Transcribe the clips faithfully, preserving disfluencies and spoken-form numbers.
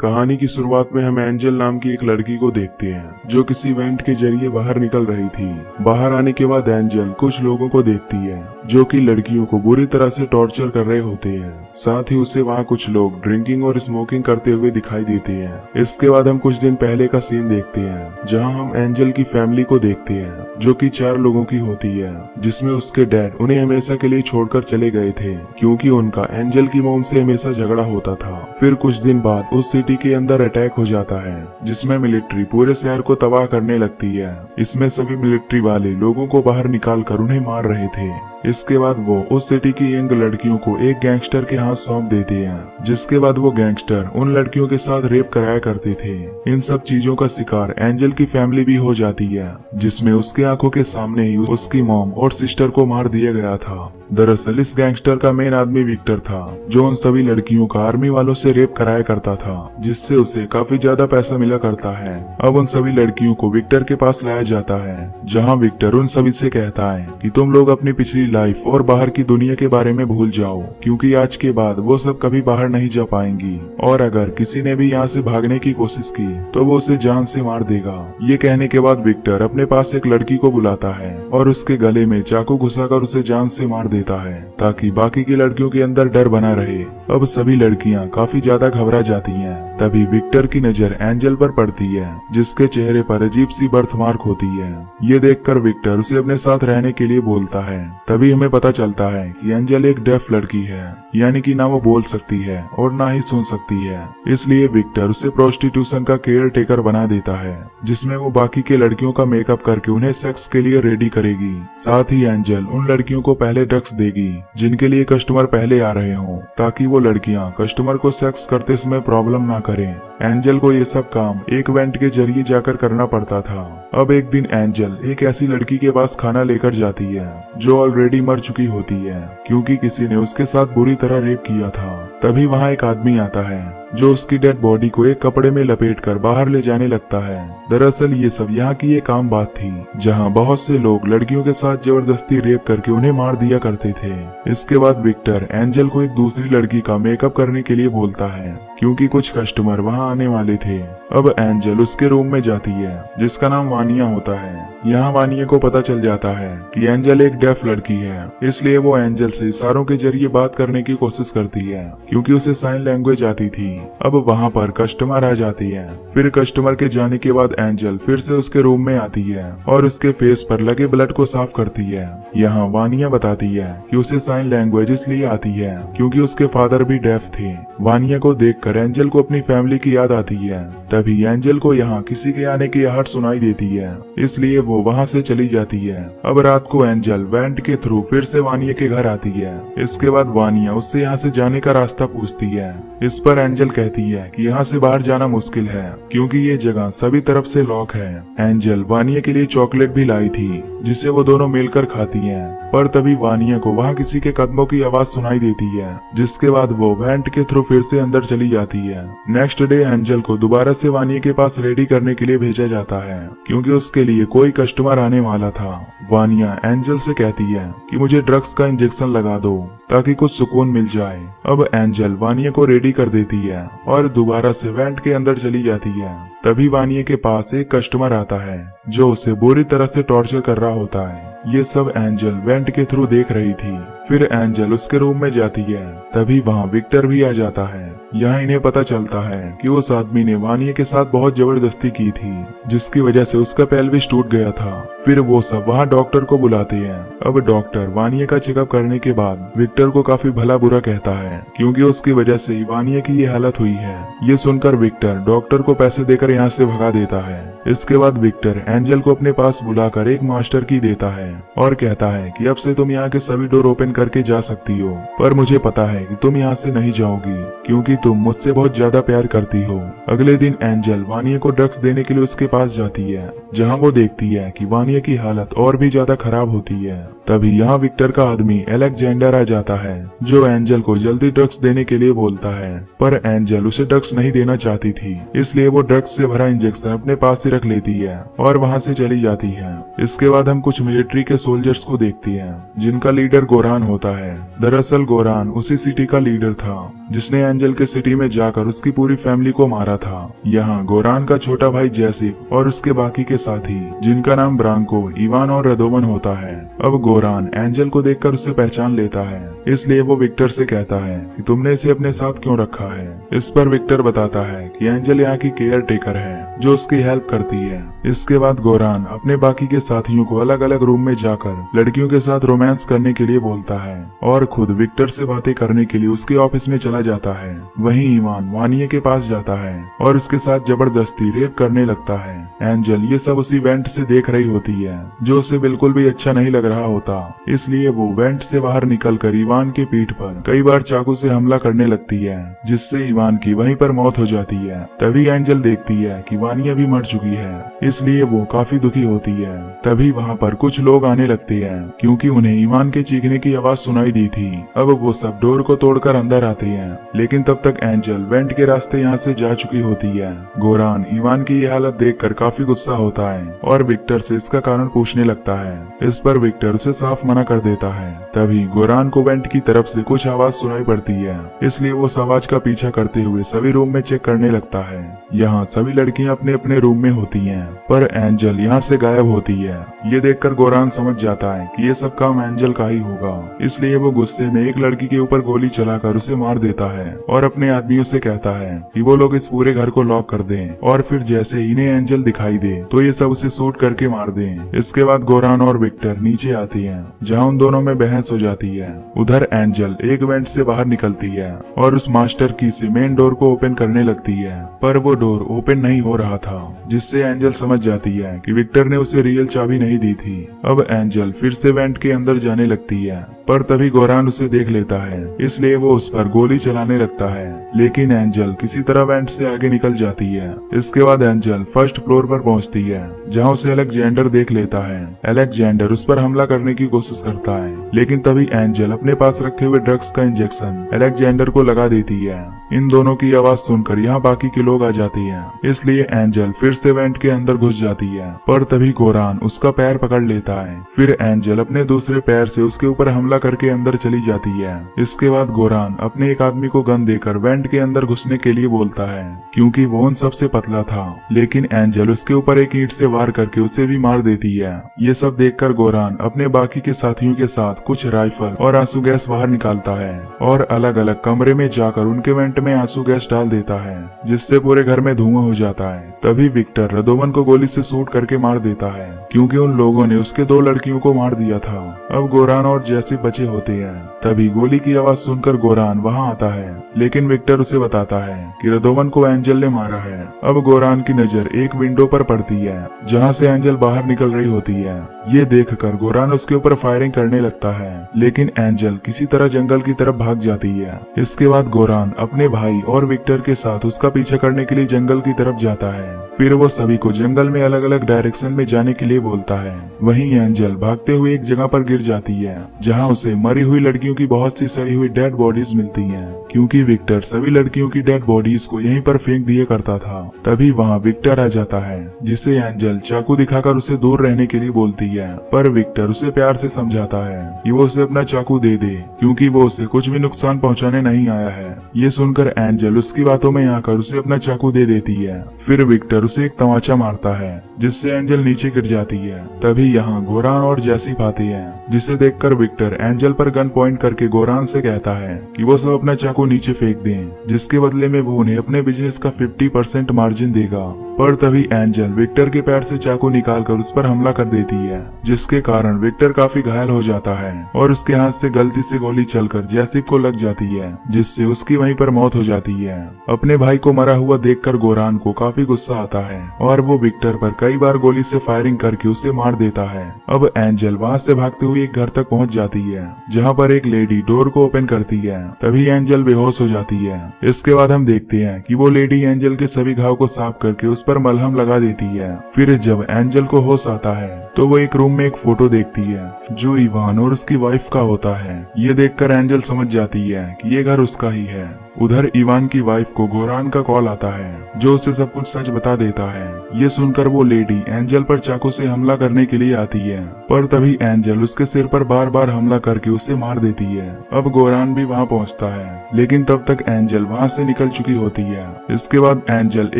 कहानी की शुरुआत में हम एंजल नाम की एक लड़की को देखते हैं जो किसी इवेंट के जरिए बाहर निकल रही थी। बाहर आने के बाद एंजल कुछ लोगों को देखती है जो कि लड़कियों को बुरी तरह से टॉर्चर कर रहे होते हैं। साथ ही उसे वहाँ कुछ लोग ड्रिंकिंग और स्मोकिंग करते हुए दिखाई देते हैं। इसके बाद हम कुछ दिन पहले का सीन देखते हैं जहाँ हम एंजल की फैमिली को देखते हैं जो कि चार लोगों की होती है, जिसमें उसके डैड उन्हें हमेशा के लिए छोड़कर चले गए थे क्योंकि उनका एंजल की मॉम से हमेशा झगड़ा होता था। फिर कुछ दिन बाद उस सिटी के अंदर अटैक हो जाता है जिसमें मिलिट्री पूरे शहर को तबाह करने लगती है। इसमें सभी मिलिट्री वाले लोगों को बाहर निकाल कर उन्हें मार रहे थे। इसके बाद वो उस सिटी की यंग लड़कियों को एक गैंगस्टर के हाथ सौंप देते हैं, जिसके बाद वो गैंगस्टर उन लड़कियों के साथ रेप कराया करते थे। इन सब चीजों का शिकार एंजल की फैमिली भी हो जाती है, जिसमें उसके आंखों के सामने ही उसकी मॉम और सिस्टर को मार दिया गया था। दरअसल इस गैंगस्टर का मेन आदमी विक्टर था जो उन सभी लड़कियों का आर्मी वालों से रेप कराया करता था, जिससे उसे काफी ज्यादा पैसा मिला करता है। अब उन सभी लड़कियों को विक्टर के पास लाया जाता है, जहाँ विक्टर उन सभी से कहता है कि तुम लोग अपनी पिछली लाइफ और बाहर की दुनिया के बारे में भूल जाओ क्योंकि आज के बाद वो सब कभी बाहर नहीं जा पाएंगी और अगर किसी ने भी यहाँ से भागने की कोशिश की तो वो उसे जान से मार देगा। ये कहने के बाद विक्टर अपने पास एक लड़की को बुलाता है और उसके गले में चाकू घुसाकर उसे जान से मार देता है ताकि बाकी की लड़कियों के अंदर डर बना रहे। अब सभी लड़कियाँ काफी ज्यादा घबरा जाती हैं। तभी विक्टर की नजर एंजल पर पड़ती है जिसके चेहरे पर अजीब सी बर्थमार्क होती है। ये देखकर विक्टर उसे अपने साथ रहने के लिए बोलता है। तभी हमें पता चलता है कि एंजल एक डेफ लड़की है, यानी कि ना वो बोल सकती है और ना ही सुन सकती है। इसलिए विक्टर उसे प्रोस्टिट्यूशन का केयर टेकर बना देता है, जिसमें वो बाकी के लड़कियों का मेकअप करके उन्हें सेक्स के लिए रेडी करेगी। साथ ही एंजल उन लड़कियों को पहले ड्रग्स देगी जिनके लिए कस्टमर पहले आ रहे हों ताकि वो लड़कियाँ कस्टमर को सेक्स करते समय प्रॉब्लम ना करें। एंजल को ये सब काम एक इवेंट के जरिए जाकर करना पड़ता था। अब एक दिन एंजल एक ऐसी लड़की के पास खाना लेकर जाती है जो ऑलरेडी मर चुकी होती है क्योंकि किसी ने उसके साथ बुरी तरह रेप किया था। तभी वहाँ एक आदमी आता है जो उसकी डेड बॉडी को एक कपड़े में लपेटकर बाहर ले जाने लगता है। दरअसल ये सब यहाँ की एक आम बात थी जहाँ बहुत से लोग लड़कियों के साथ जबरदस्ती रेप करके उन्हें मार दिया करते थे। इसके बाद विक्टर एंजल को एक दूसरी लड़की का मेकअप करने के लिए बोलता है क्योंकि कुछ कस्टमर वहाँ आने वाले थे। अब एंजल उसके रूम में जाती है जिसका नाम वानिया होता है। यहाँ वानिया को पता चल जाता है कि एंजल एक डेफ लड़की है, इसलिए वो एंजल से इशारों के जरिए बात करने की कोशिश करती है क्योंकि उसे साइन लैंग्वेज आती थी। अब वहाँ पर कस्टमर आ जाती है। फिर कस्टमर के जाने के बाद एंजल फिर से उसके रूम में आती है और उसके फेस पर लगे ब्लड को साफ करती है। यहाँ वानिया बताती है कि उसे साइन लैंग्वेज इसलिए आती है क्योंकि उसके फादर भी डेफ थे। वानिया को देखकर एंजल को अपनी फैमिली की याद आती है। तभी एंजल को यहाँ किसी के आने की आहट सुनाई देती है, इसलिए वो वहाँ से चली जाती है। अब रात को एंजल वेंट के थ्रू फिर से वानिया के घर आती है। इसके बाद वानिया उससे यहाँ से जाने का रास्ता पूछती है। इस पर एंजल कहती है कि यहाँ से बाहर जाना मुश्किल है क्योंकि ये जगह सभी तरफ से लॉक है। एंजल वानिया के लिए चॉकलेट भी लाई थी जिसे वो दोनों मिलकर खाती हैं। पर तभी वानिया को वहाँ किसी के कदमों की आवाज सुनाई देती है, जिसके बाद वो वेंट के थ्रू फिर से अंदर चली जाती है। नेक्स्ट डे एंजल को दोबारा से वानिया के पास रेडी करने के लिए भेजा जाता है क्योंकि उसके लिए कोई कस्टमर आने वाला था। वानिया एंजल से कहती है कि मुझे ड्रग्स का इंजेक्शन लगा दो ताकि कुछ सुकून मिल जाए। अब एंजल वानिया को रेडी कर देती है और दोबारा से वेंट के अंदर चली जाती है। तभी वानिया के पास एक कस्टमर आता है जो उसे बुरी तरह से टॉर्चर कर रहा होता है। ये सब एंजल वेंट के थ्रू देख रही थी। फिर एंजल उसके रूम में जाती है। तभी वहाँ विक्टर भी आ जाता है। यहाँ इन्हें पता चलता है कि उस आदमी ने वानिया के साथ बहुत जबरदस्ती की थी जिसकी वजह से उसका पेल्विस टूट गया था। फिर वो सब वहाँ डॉक्टर को बुलाते हैं। अब डॉक्टर वानिया का चेकअप करने के बाद विक्टर को काफी भला बुरा कहता है क्योंकि उसकी वजह से ही वानिया की ये हालत हुई है। ये सुनकर विक्टर डॉक्टर को पैसे देकर यहाँ से भगा देता है। इसके बाद विक्टर एंजल को अपने पास बुलाकर एक मास्टर की देता है और कहता है कि अब से तुम यहाँ के सभी डोर ओपन करके जा सकती हो, पर मुझे पता है कि तुम यहाँ से नहीं जाओगी क्योंकि तुम मुझसे बहुत ज्यादा प्यार करती हो। अगले दिन एंजल वानिया को ड्रग्स देने के लिए उसके पास जाती है, जहाँ वो देखती है कि वानिया की हालत और भी ज्यादा खराब होती है। तभी यहाँ विक्टर का आदमी अलेक्जेंडर आ जाता है जो एंजल को जल्दी ड्रग्स देने के लिए बोलता है, पर एंजल उसे ड्रग्स नहीं देना चाहती थी, इसलिए वो ड्रग्स से भरा इंजेक्शन अपने पास ही रख लेती है और वहाँ से चली जाती है। इसके बाद हम कुछ मिलिट्री के सोल्जर्स को देखती है जिनका लीडर गोरान होता है। दरअसल गोरान उसी सिटी का लीडर था जिसने एंजल के सिटी में जाकर उसकी पूरी फैमिली को मारा था। यहाँ गोरान का छोटा भाई जैसिप और उसके बाकी के साथी जिनका नाम ब्रांको, इवान और रदोवन होता है। अब गोरान एंजल को देखकर उसे पहचान लेता है, इसलिए वो विक्टर से कहता है कि तुमने इसे अपने साथ क्यों रखा है। इस पर विक्टर बताता है कि एंजल यहाँ की केयर टेकर है जो उसकी हेल्प करती है। इसके बाद गोरान अपने बाकी के साथियों को अलग अलग रूम में जाकर लड़कियों के साथ रोमांस करने के लिए बोलता है और खुद विक्टर से बातें करने के लिए उसके ऑफिस में चला जाता है। वहीं ईवान वानिया के पास जाता है और उसके साथ जबरदस्ती रेप करने लगता है। एंजल ये सब उसी वेंट से देख रही होती है जो उसे बिल्कुल भी अच्छा नहीं लग रहा होता, इसलिए वो वेंट से बाहर निकलकर ईवान के पीठ पर कई बार चाकू से हमला करने लगती है जिससे ईवान की वहीं पर मौत हो जाती है। तभी एंजल देखती है कि वानिया भी मर चुकी है, इसलिए वो काफी दुखी होती है। तभी वहाँ पर कुछ लोग आने लगते हैं क्योंकि उन्हें ईवान के चीखने की आवाज सुनाई दी थी। अब वो सब डोर को तोड़कर अंदर आते हैं, लेकिन तब तक एंजल वेंट के रास्ते यहाँ से जा चुकी होती है। गोरान ईवान की यह हालत देखकर काफी गुस्सा होता है और विक्टर से इसका कारण पूछने लगता है। इस पर विक्टर उसे साफ मना कर देता है। तभी गोरान को वेंट की तरफ से कुछ आवाज सुनाई पड़ती है, इसलिए वो उस आवाज का पीछा करते हुए सभी रूम में चेक करने लगता है। यहाँ सभी लड़कियाँ अपने अपने रूम में होती है, पर एंजल यहाँ से गायब होती है। ये देख कर गोरान समझ जाता है की ये सब काम एंजल का ही होगा, इसलिए वो गुस्से में एक लड़की के ऊपर गोली चलाकर उसे मार देता है और अपने आदमियों से कहता है कि वो लोग इस पूरे घर को लॉक कर दें और फिर जैसे इन्हें एंजल दिखाई दे तो ये सब उसे शूट करके मार दें। इसके बाद गोरान और विक्टर नीचे आती हैं, जहां उन दोनों में बहस हो जाती है। उधर एंजल एक वेंट से बाहर निकलती है और उस मास्टर की से मेन डोर को ओपन करने लगती है, पर वो डोर ओपन नहीं हो रहा था जिससे एंजल समझ जाती है कि विक्टर ने उसे रियल चाबी नहीं दी थी। अब एंजल फिर से वेंट के अंदर जाने लगती है, पर तभी गोरान उसे देख लेता है, इसलिए वो उस पर गोली चलाने लगता है, लेकिन एंजल किसी तरह वेंट से आगे निकल जाती है। इसके बाद एंजल फर्स्ट फ्लोर पर पहुंचती है जहां उसे अलेक्जेंडर देख लेता है। अलेक्जेंडर उस पर हमला करने की कोशिश करता है, लेकिन तभी एंजल अपने पास रखे हुए ड्रग्स का इंजेक्शन अलेक्जेंडर को लगा देती है। इन दोनों की आवाज सुनकर यहाँ बाकी के लोग आ जाती है, इसलिए एंजल फिर से वेंट के अंदर घुस जाती है, पर तभी गोरान उसका पैर पकड़ लेता है। फिर एंजल अपने दूसरे पैर से उसके ऊपर हमला करके अंदर चली जाती है। इसके बाद गोरान अपने एक आदमी को गन देकर वेंट के अंदर घुसने के लिए बोलता है क्योंकि वो उन सबसे पतला था, लेकिन एंजल उसके ऊपर एक ईंट से वार करके उसे भी मार देती है। ये सब देखकर गोरान अपने बाकी के साथियों के साथ कुछ राइफल और आंसू गैस बाहर निकालता है और अलग अलग कमरे में जाकर उनके वेंट में आंसू गैस डाल देता है जिससे पूरे घर में धुआं हो जाता है। तभी विक्टर रदोवन को गोली से शूट करके मार देता है क्योंकि उन लोगों ने उसके दो लड़कियों को मार दिया था। अब गोरान और जैसिप बचे होते हैं। तभी गोली की आवाज सुनकर गोरान वहां आता है, लेकिन विक्टर उसे बताता है कि रदोवन को एंजल ने मारा है। अब गोरान की नजर एक विंडो पर पड़ती है जहां से एंजल बाहर निकल रही होती है। ये देखकर गोरान उसके ऊपर फायरिंग करने लगता है, लेकिन एंजल किसी तरह जंगल की तरफ भाग जाती है। इसके बाद गोरान अपने भाई और विक्टर के साथ उसका पीछा करने के लिए जंगल की तरफ जाता है। फिर वो सभी को जंगल में अलग अलग डायरेक्शन में जाने के लिए बोलता है। वहीं एंजल भागते हुए एक जगह पर गिर जाती है जहां उसे मरी हुई लड़कियों की बहुत सी सड़ी हुई डेड बॉडीज मिलती हैं, क्योंकि विक्टर सभी लड़कियों की डेड बॉडीज को यहीं पर फेंक दिया करता था। तभी वहां विक्टर आ जाता है जिसे एंजल चाकू दिखाकर उसे दूर रहने के लिए बोलती है, पर विक्टर उसे प्यार से समझाता है कि वो उसे अपना चाकू दे दे क्योंकि वो उसे कुछ भी नुकसान पहुंचाने नहीं आया है। ये सुनकर एंजल उसकी बातों में आकर उसे अपना चाकू दे देती है। फिर विक्टर उसे एक तमाचा मारता है जिससे एंजल नीचे गिर जाती है। तभी यहाँ गोरान और जैसिप आती है जिसे देखकर विक्टर एंजल पर गन पॉइंट करके गोरान से कहता है कि वो सब अपना चाकू नीचे फेंक दें, जिसके बदले में वो उन्हें अपने बिजनेस का पचास परसेंट मार्जिन देगा। पर तभी एंजल विक्टर के पैर से चाकू निकालकर उस पर हमला कर देती है, जिसके कारण विक्टर काफी घायल हो जाता है और उसके हाथ से गलती से गोली चलकर जैसिप को लग जाती है, जिससे उसकी वहीं पर मौत हो जाती है। अपने भाई को मरा हुआ देखकर गोरान को काफी गुस्सा आता है और वो विक्टर पर कई बार गोली से फायरिंग करके उसे मार देता है। अब एंजल वहाँ से भागते हुए लोग एक घर तक पहुंच जाती है जहां पर एक लेडी डोर को ओपन करती है। तभी एंजल बेहोश हो जाती है। इसके बाद हम देखते हैं कि वो लेडी एंजल के सभी घाव को साफ करके उस पर मलहम लगा देती है। फिर जब एंजल को होश आता है तो वो एक रूम में एक फोटो देखती है जो इवान और उसकी वाइफ का होता है। ये देखकर एंजल समझ जाती है कि ये घर उसका ही है। उधर इवान की वाइफ को गोरान का कॉल आता है जो उसे सब कुछ सच बता देता है। ये सुनकर वो लेडी एंजल पर चाकू से हमला करने के लिए आती है, पर तभी एंजल उसके सिर पर बार बार हमला करके उसे मार देती है। अब गोरान भी वहाँ पहुँचता है, लेकिन तब तक एंजल वहाँ से निकल चुकी होती है। इसके बाद एंजल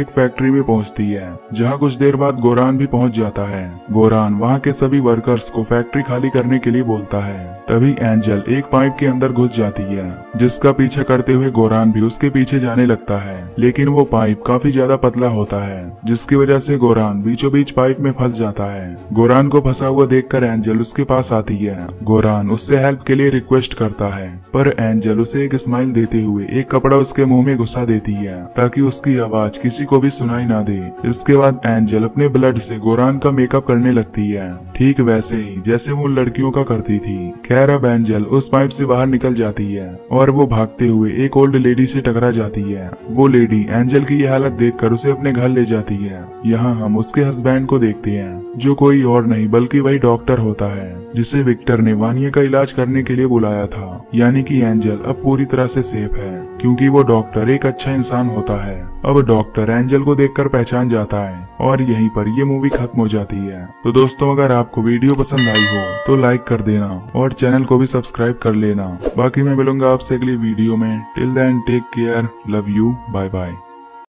एक फैक्ट्री में पहुँचती है जहाँ कुछ देर बाद गोरान भी पहुँच जाता है। गोरान वहाँ के सभी वर्कर्स को फैक्ट्री खाली करने के लिए बोलता है। तभी एंजल एक पाइप के अंदर घुस जाती है जिसका पीछा करते हुए गोरान भी उसके पीछे जाने लगता है, लेकिन वो पाइप काफी ज्यादा पतला होता है जिसकी वजह से गोरान बीचों बीच पाइप में फंस जाता है। गोरान को फंसा हुआ देखकर एंजल उसके पास आती है। गोरान उससे हेल्प के लिए रिक्वेस्ट करता है, पर एंजल उसे एक स्माइल देते हुए एक कपड़ा उसके मुंह में घुसा देती है ताकि उसकी आवाज किसी को भी सुनाई ना दे। इसके बाद एंजल अपने ब्लड से गोरान का मेकअप करने लगती है, ठीक वैसे ही जैसे वो लड़कियों का करती थी। खैर अब एंजल उस पाइप से बाहर निकल जाती है और वो भागते हुए एक ओल्ड लेडी से टकरा जाती है। वो लेडी एंजल की यह हालत देखकर उसे अपने घर ले जाती है। यहाँ हम उसके हस्बैंड को देखते हैं जो कोई और नहीं बल्कि वही डॉक्टर होता है जिसे विक्टर ने वानिया का इलाज करने के लिए बुलाया था। यानी कि एंजल अब पूरी तरह से सेफ है क्योंकि वो डॉक्टर एक अच्छा इंसान होता है। अब डॉक्टर एंजल को देखकर पहचान जाता है और यहीं पर ये मूवी खत्म हो जाती है। तो दोस्तों अगर आपको वीडियो पसंद आई हो तो लाइक कर देना और चैनल को भी सब्सक्राइब कर लेना। बाकी मैं मिलूंगा आपसे अगली वीडियो में। Till then take care, love you, bye bye.